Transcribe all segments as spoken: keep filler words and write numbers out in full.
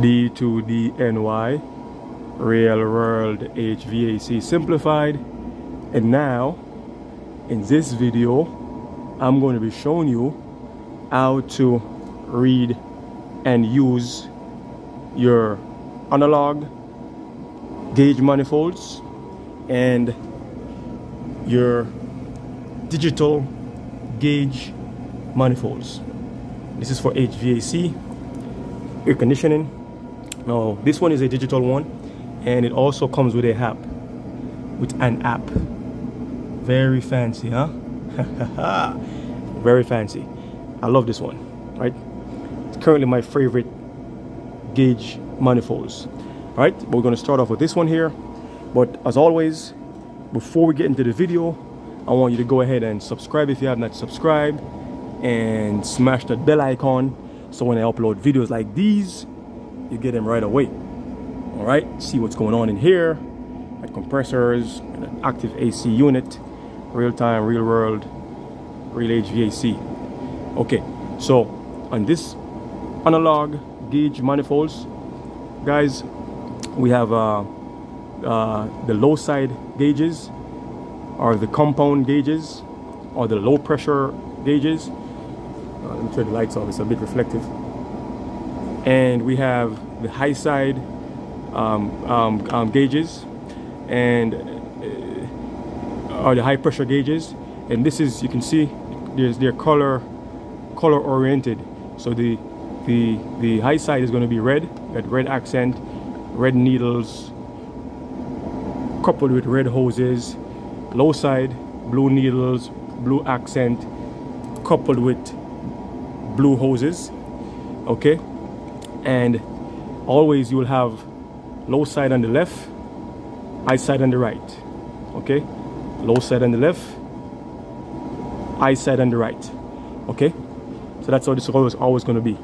D two D N Y Real World H V A C Simplified. And now in this video I'm going to be showing you how to read and use your analog gauge manifolds and your digital gauge manifolds. This is for H V A C, air conditioning. Now this one is a digital one, and it also comes with a app, with an app. Very fancy, huh? Very fancy. I love this one, right? It's currently my favorite gauge manifolds. All right, but we're going to start off with this one here. But as always, before we get into the video, I want you to go ahead and subscribe if you have not subscribed, and smash that bell icon so when I upload videos like these, you get them right away. All right, see what's going on in here. At compressors, and an active A C unit, real time, real world, real H V A C. Okay, so on this analog gauge manifolds, guys, we have uh, uh, the low side gauges, or the compound gauges, or the low pressure gauges. Uh, let me turn the lights off, it's a bit reflective. And we have the high side um, um, um, gauges, and uh, are the high pressure gauges. And this is, you can see there's they're color color oriented. So the the the high side is going to be red, that red accent, red needles coupled with red hoses. Low side, blue needles, blue accent coupled with blue hoses. Okay, and always you will have low side on the left, high side on the right. Okay, low side on the left, high side on the right. Okay, so that's how this is always, always going to be.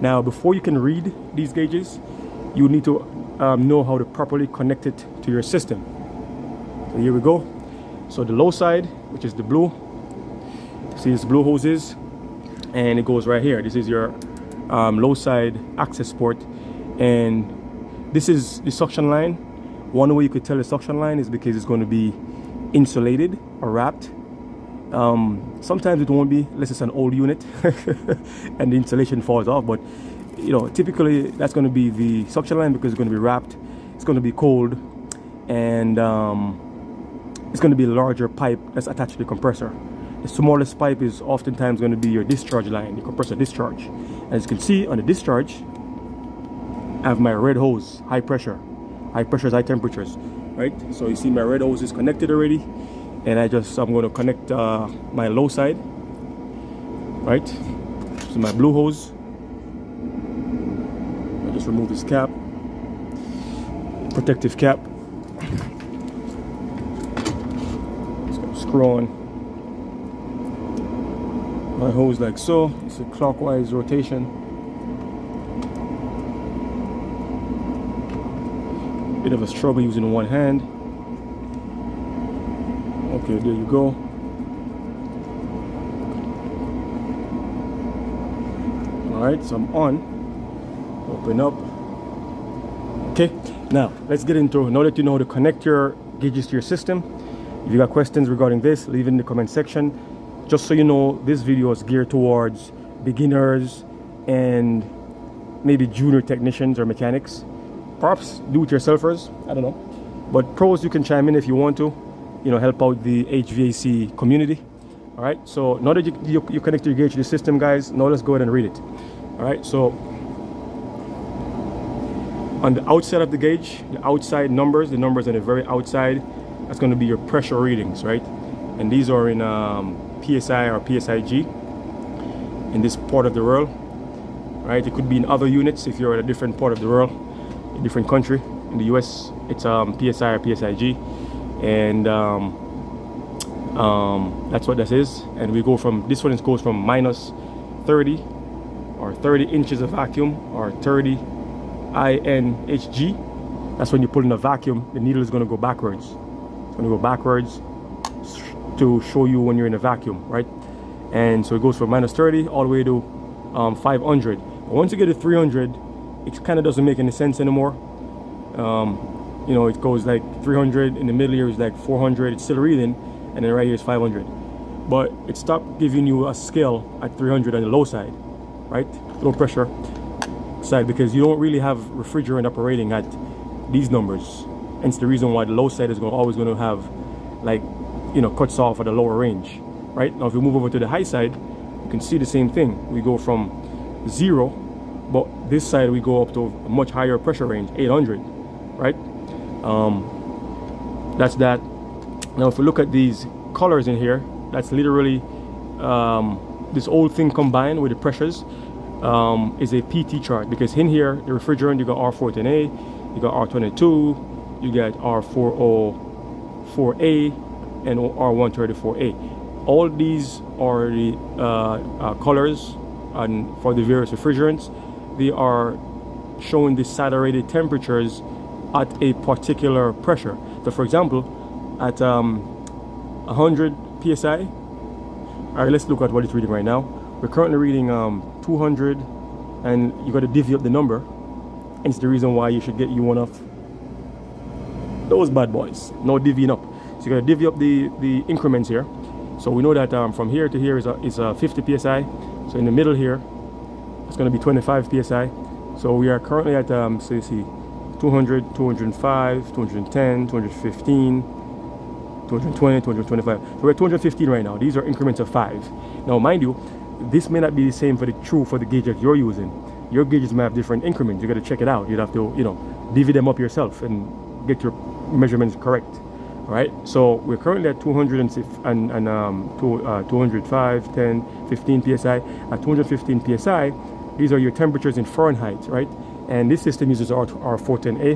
Now before you can read these gauges, you need to um, know how to properly connect it to your system. So here we go. So the low side, which is the blue, see it's blue hoses, and it goes right here. This is your um, low side access port, and this is the suction line. One way you could tell the suction line is because it's going to be insulated or wrapped. Um, sometimes it won't be, unless it's an old unit and the insulation falls off. But you know, typically that's going to be the suction line because it's going to be wrapped. It's going to be cold, and um, it's going to be a larger pipe that's attached to the compressor. The smallest pipe is oftentimes going to be your discharge line, the compressor discharge. As you can see on the discharge, I have my red hose, high pressure. High pressures, high temperatures, right? So you see my red hose is connected already, and I just I'm going to connect uh, my low side, right? So my blue hose. I just remove this cap, protective cap. Just gonna screw on my hose like so. It's a clockwise rotation. Bit of a struggle using one hand. Okay, there you go. All right, so I'm on. Open up. Okay, now let's get into, now that you know how to connect your gauges to your system, if you got questions regarding this, leave it in the comment section. Just so you know, this video is geared towards beginners and maybe junior technicians or mechanics. Props, do-it-yourselfers, I don't know. But pros, you can chime in if you want to, you know, help out the H V A C community. All right, so now that you, you, you connect your gauge to the system, guys, now let's go ahead and read it. All right, so on the outside of the gauge, the outside numbers, the numbers on the very outside, that's going to be your pressure readings, right? And these are in um, P S I or P S I G in this part of the world, right? It could be in other units if you're at a different part of the world, different country. In the U S it's um, P S I or P S I G, and um, um, that's what this is. And we go from, this one goes from minus thirty or thirty inches of vacuum, or thirty I N H G. That's when you pull in a vacuum, the needle is going to go backwards. It's going to go backwards to show you when you're in a vacuum, right? And so it goes from minus thirty all the way to um, five hundred. But once you get to three hundred, it kind of doesn't make any sense anymore. Um, you know, it goes like three hundred, in the middle here is like four hundred, it's still reading, and then right here is five hundred. But it stopped giving you a scale at three hundred on the low side, right? Low pressure side, because you don't really have refrigerant operating at these numbers. Hence the reason why the low side is going, always going to have, like, you know, cuts off at a lower range, right? Now if you move over to the high side, you can see the same thing. We go from zero, but this side we go up to a much higher pressure range, eight hundred, right? Um, that's that. Now if we look at these colors in here, that's literally um, this old thing combined with the pressures um, is a P T chart, because in here the refrigerant, you got R four ten A, you got R twenty-two, you get R four oh four A and R one thirty-four A. All these are the uh, uh, colors, and for the various refrigerants, they are showing the saturated temperatures at a particular pressure. So for example, at um, one hundred P S I, all right, let's look at what it's reading right now. We're currently reading um, two hundred, and you gotta divvy up the number. It's the reason why you should get you one of those bad boys, no divvying up. So you're gonna divvy up the the increments here. So we know that um, from here to here is a, is a fifty P S I. So in the middle here, it's gonna be twenty-five P S I. So we are currently at um, so you see two hundred, two hundred five, two hundred ten, two hundred fifteen, two hundred twenty, two hundred twenty-five. So we're at two hundred fifteen right now. These are increments of five. Now, mind you, this may not be the same for the true for the gauge that you're using. Your gauges may have different increments. You gotta check it out. You'd have to, you know, divvy them up yourself and get your measurements correct. All right, so we're currently at two hundred and, and um, two, uh, two hundred five, ten, fifteen P S I. At two hundred fifteen P S I, these are your temperatures in Fahrenheit, right? And this system uses R four ten A,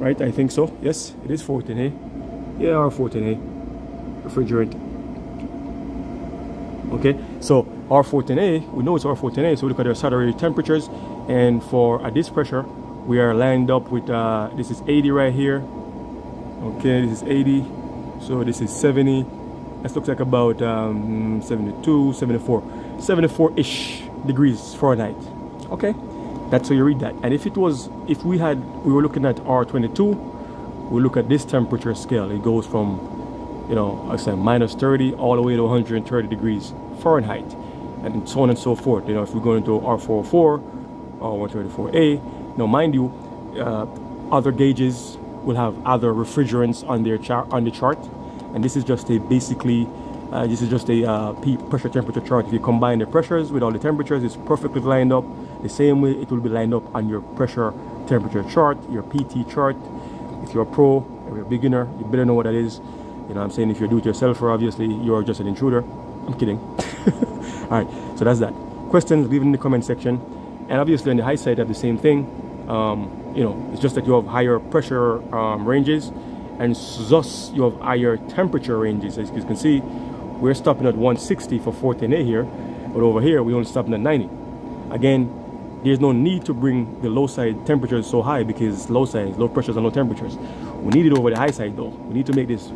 right? I think so. Yes, it is four ten A. Yeah, R four ten A refrigerant. Okay, so R four ten A, we know it's R four ten A, so we look at our saturated temperatures, and for at this pressure, we are lined up with, uh, this is eighty right here. Okay, this is eighty. So this is seventy. This looks like about um, seventy-two, seventy-four. seventy-four-ish degrees Fahrenheit. Okay, that's how you read that. And if it was, if we had, we were looking at R twenty-two, we look at this temperature scale. It goes from, you know, I said minus thirty all the way to one hundred thirty degrees Fahrenheit. And so on and so forth. You know, if we go into R four oh four, R one thirty-four A, now, mind you, uh, other gauges will have other refrigerants on their chart, on the chart, and this is just a basically, uh, this is just a uh, P pressure temperature chart. If you combine the pressures with all the temperatures, it's perfectly lined up the same way it will be lined up on your pressure temperature chart, your P T chart. If you're a pro or you're a beginner, you better know what that is. You know what I'm saying? If you're a do-it-yourselfer, obviously you're just an intruder. I'm kidding. All right, so that's that. Questions? Leave it in the comment section, and obviously on the high side, I have the same thing. Um, you know, it's just that you have higher pressure um, ranges, and thus you have higher temperature ranges. As you can see, we're stopping at one sixty for four ten A here, but over here we only stopping at ninety. Again, there's no need to bring the low side temperatures so high, because low side, low pressures and low temperatures. We need it over the high side though. We need to make this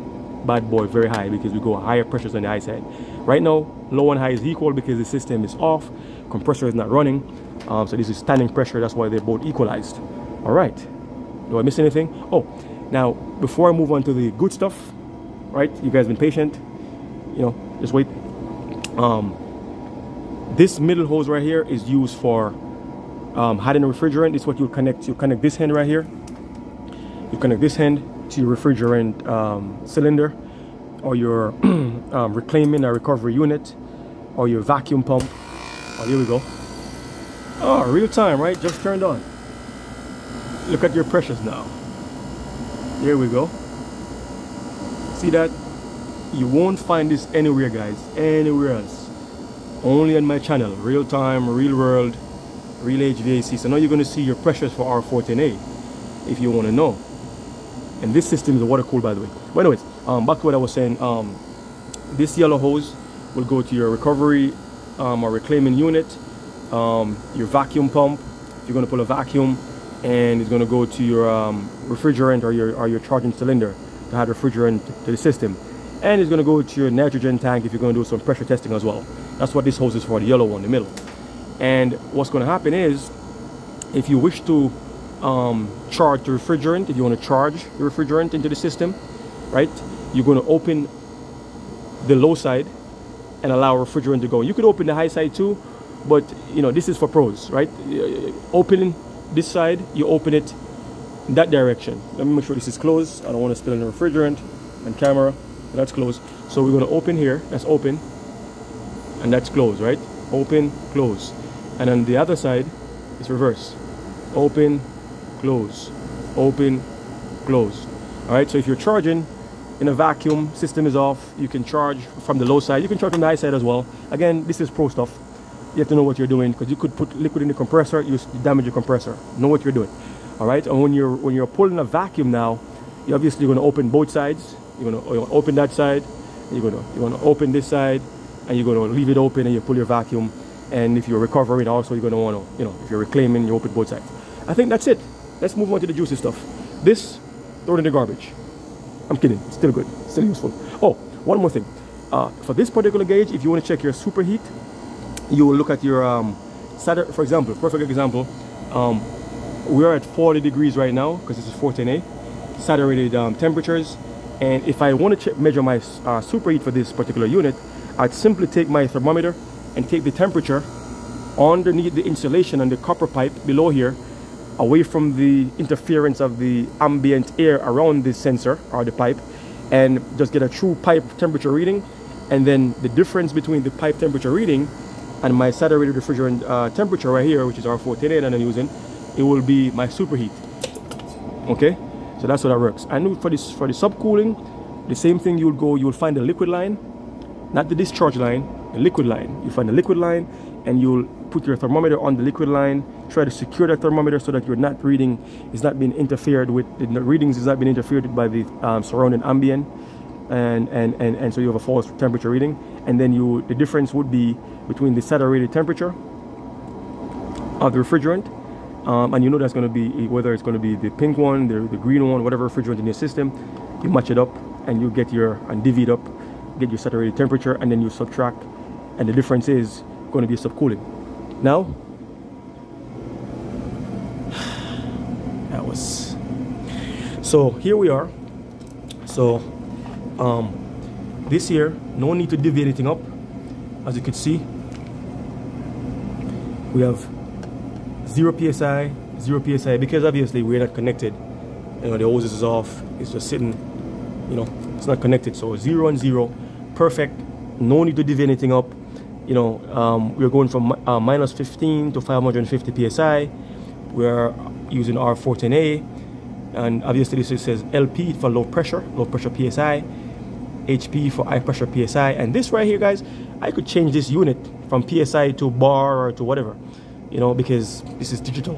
bad boy very high, because we go higher pressures on the high side. Right now, low and high is equal because the system is off, compressor is not running. Um, so this is standing pressure, that's why they're both equalized. All right, do I miss anything? Oh, now before I move on to the good stuff, right, you guys been patient, you know, just wait. Um, this middle hose right here is used for um, hiding the refrigerant. It's what you connect, you connect this hand right here, you connect this hand to your refrigerant um, cylinder, or your um, reclaiming or recovery unit, or your vacuum pump. Oh, here we go. Oh, real time, right? Just turned on. Look at your pressures now. There we go. See that? You won't find this anywhere, guys. Anywhere else. Only on my channel. Real time, real world, real H V A C. So now you're going to see your pressures for R four ten A, if you want to know. And this system is water cooled, by the way. But anyways, um, back to what I was saying. Um, this yellow hose will go to your recovery um, or reclaiming unit. Um, your vacuum pump, if you're going to pull a vacuum, and it's going to go to your um, refrigerant or your, or your charging cylinder to add refrigerant to the system, and it's going to go to your nitrogen tank if you're going to do some pressure testing as well. That's what this hose is for, the yellow one in the middle. And what's going to happen is if you wish to um, charge the refrigerant, if you want to charge the refrigerant into the system, right, you're going to open the low side and allow refrigerant to go. You could open the high side too, but you know, this is for pros, right? Opening this side, you open it in that direction. Let me make sure this is closed. I don't want to spill in the refrigerant and camera. That's closed. So we're going to open here. That's open. And that's closed, right? Open, close. And then the other side is reverse. Open, close. Open, close. All right. So if you're charging in a vacuum, system is off, you can charge from the low side. You can charge from the high side as well. Again, this is pro stuff. You have to know what you're doing, because you could put liquid in the compressor, you damage your compressor. Know what you're doing. All right. And when you're when you're pulling a vacuum now, you're obviously going to open both sides. You're going to open that side. You're going to you're going to open this side, and you're going to leave it open, and you pull your vacuum. And if you're recovering, also you're going to want to, you know, if you're reclaiming, you open both sides. I think that's it. Let's move on to the juicy stuff. This, throw it in the garbage. I'm kidding. It's still good. It's still useful. Oh, one more thing. Uh, for this particular gauge, if you want to check your superheat, you will look at your um, Saturn, for example. Perfect example. Um, we are at forty degrees right now because this is four ten A, saturated um, temperatures. And if I want to check, measure my uh, superheat for this particular unit, I'd simply take my thermometer and take the temperature underneath the insulation and the copper pipe below here, away from the interference of the ambient air around this sensor or the pipe, and just get a true pipe temperature reading. And then the difference between the pipe temperature reading and my saturated refrigerant uh, temperature right here, which is R four ten A that I'm using, it will be my superheat. Okay, so that's how that works. I knew for this, for the subcooling, the same thing. You'll go, you'll find the liquid line, not the discharge line, the liquid line. You find the liquid line, and you'll put your thermometer on the liquid line. Try to secure the thermometer so that you're not reading, it's not being interfered with. The readings is not being interfered with by the um, surrounding ambient, and and and and so you have a false temperature reading. And then you, the difference would be between the saturated temperature of the refrigerant. Um, and you know that's going to be, whether it's going to be the pink one, the, the green one, whatever refrigerant in your system, you match it up and you get your, and divvy it up, get your saturated temperature, and then you subtract, and the difference is going to be subcooling. Now, that was, so here we are. So um, this here, no need to divvy anything up. As you can see, we have zero P S I, zero P S I, because obviously we're not connected. You know, the hoses is off, it's just sitting, you know, it's not connected. So zero and zero, perfect, no need to divvy anything up. You know, um, we're going from uh, minus fifteen to five hundred fifty P S I. We're using R four ten A, and obviously this says L P for low pressure, low pressure P S I, H P for high pressure P S I. And this right here, guys, I could change this unit from P S I to bar or to whatever, you know, because this is digital.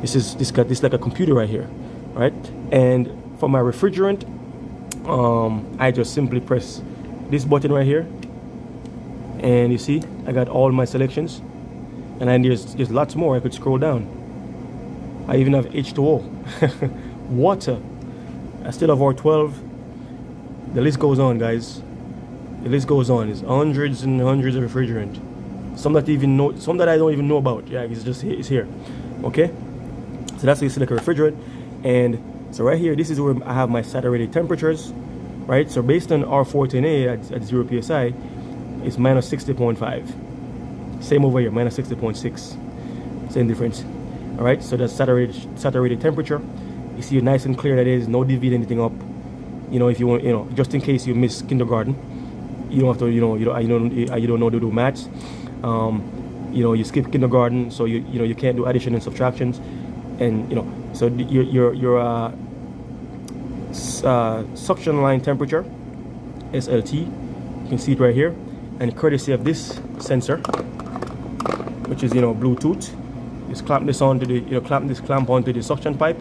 This is, this got this like a computer right here, right? And for my refrigerant, um, I just simply press this button right here. And you see, I got all my selections, and then there's, there's lots more. I could scroll down. I even have H two O, water. I still have R twelve. The list goes on, guys. The list goes on. There's hundreds and hundreds of refrigerant. Some that even know, some that I don't even know about. Yeah, it's just, it's here. Okay, so that's how you select a refrigerant. And so right here, this is where I have my saturated temperatures, right? So based on R four ten A at, at zero P S I. It's minus sixty point five. Same over here, minus sixty point six. Same difference. All right, so that's saturated saturated temperature. You see, nice and clear that is. No divvy anything up. You know, if you want, you know, just in case you miss kindergarten, you don't have to, you know, you don't, you don't, you don't know to do maths. Um, you know, you skip kindergarten, so you, you know, you can't do addition and subtractions, and you know, so your your your uh, uh, suction line temperature, S L T. You can see it right here. And courtesy of this sensor, which is, you know, Bluetooth, just clamp this onto the, you know, clamp this clamp onto the suction pipe,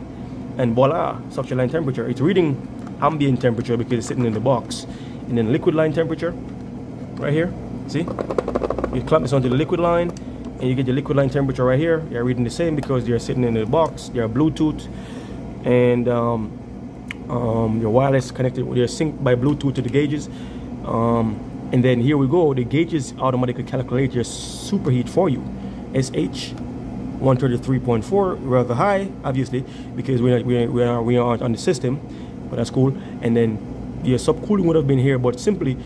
and voila, suction line temperature. It's reading ambient temperature because it's sitting in the box. And then liquid line temperature, right here, see? You clamp this onto the liquid line, and you get the liquid line temperature right here. You're reading the same because you're sitting in the box, you're Bluetooth, and um, um, your wireless connected, you're synced by Bluetooth to the gauges. Um, And then here we go, the gauges automatically calculate your superheat for you. S H, one thirty-three point four, rather high, obviously, because we're not, we are, we are, we aren't on the system, but that's cool. And then your subcooling would have been here, but simply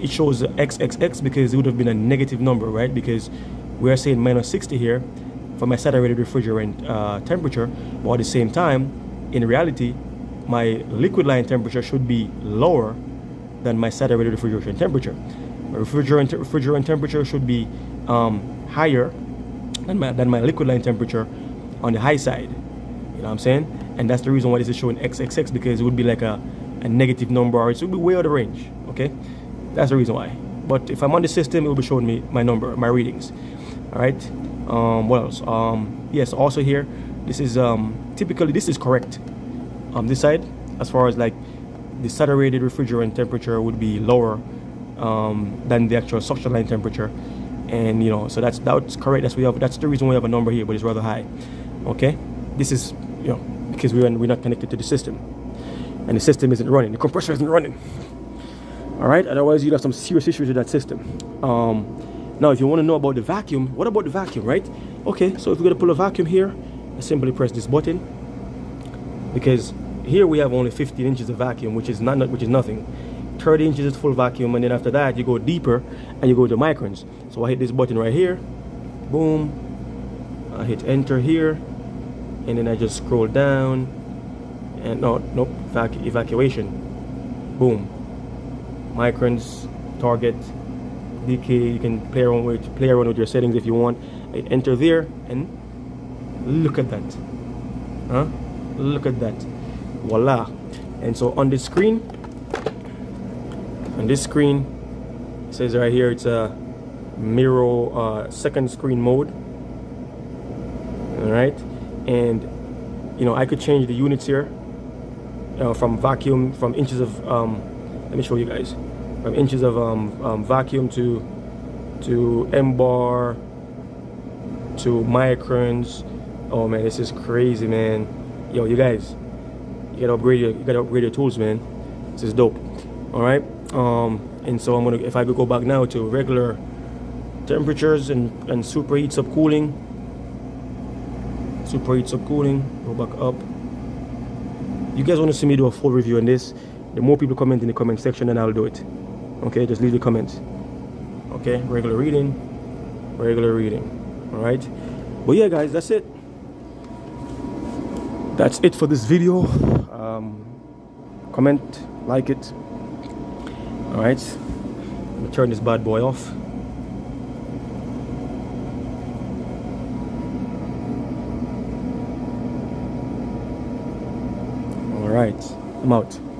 it shows triple X because it would have been a negative number, right? Because we are saying minus sixty here for my saturated refrigerant uh, temperature, while at the same time, in reality, my liquid line temperature should be lower than my saturated refrigerant temperature. My refrigerant refrigerant temperature should be um, higher than my, than my liquid line temperature on the high side. You know what I'm saying? And that's the reason why this is showing triple X, because it would be like a, a negative number, or it would be way out of range, okay? That's the reason why. But if I'm on the system, it will be showing me my number, my readings. All right. Um, what else? Um, yes. Also here, this is um, typically this is correct on this side, as far as like the saturated refrigerant temperature would be lower um, than the actual suction line temperature, and you know, so that's that's correct. That's we have. That's the reason we have a number here, but it's rather high. Okay. This is, you know, because we're we're not connected to the system, and the system isn't running. The compressor isn't running. All right, otherwise you'd have some serious issues with that system. Um, now, if you want to know about the vacuum, what about the vacuum, right? Okay, so if we're going to pull a vacuum here, I simply press this button, because here we have only fifteen inches of vacuum, which is not, not which is nothing. thirty inches is full vacuum, and then after that, you go deeper and you go to microns. So I hit this button right here, boom, I hit enter here, and then I just scroll down, and no, nope, evac evacuation, boom. Microns, target, decay. You can play around with play around with your settings if you want. I enter there, and look at that, huh? Look at that, voila! And so on this screen, on this screen, it says right here it's a mirror uh, second screen mode. All right, and you know I could change the units here uh, from vacuum, from inches of. Um, Let me show you guys. From inches of um, um, vacuum to to M bar to microns. Oh man, this is crazy, man. Yo, you guys, you gotta upgrade your you gotta upgrade your tools, man. This is dope. All right. Um, and so I'm gonna if I could go back now to regular temperatures and and superheat subcooling. Superheat subcooling. Go back up. You guys want to see me do a full review on this? The more people comment in the comment section, then I'll do it. Okay, just leave the comments. Okay, regular reading, regular reading. All right. But yeah, guys, that's it. That's it for this video. Um, comment, like it. All right. Let me turn this bad boy off. All right, I'm out.